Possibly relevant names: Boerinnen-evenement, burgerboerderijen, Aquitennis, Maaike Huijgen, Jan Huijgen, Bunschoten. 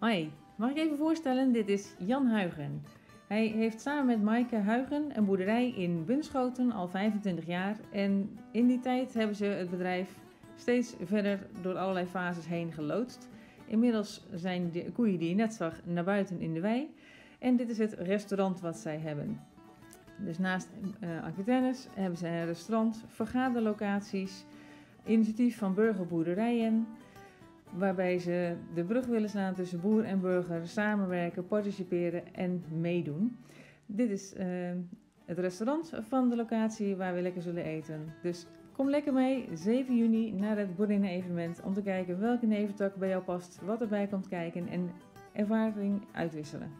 Hoi, mag ik even voorstellen? Dit is Jan Huijgen. Hij heeft samen met Maaike Huijgen een boerderij in Bunschoten al 25 jaar. En in die tijd hebben ze het bedrijf steeds verder door allerlei fases heen geloodst. Inmiddels zijn de koeien die je net zag naar buiten in de wei. En dit is het restaurant wat zij hebben. Dus naast Aquitennis hebben ze een restaurant, vergaderlocaties, initiatief van burgerboerderijen, waarbij ze de brug willen slaan tussen boer en burger, samenwerken, participeren en meedoen. Dit is het restaurant van de locatie waar we lekker zullen eten. Dus kom lekker mee, 7 juni, naar het Boerinnen-evenement om te kijken welke neventak bij jou past, wat erbij komt kijken en ervaring uitwisselen.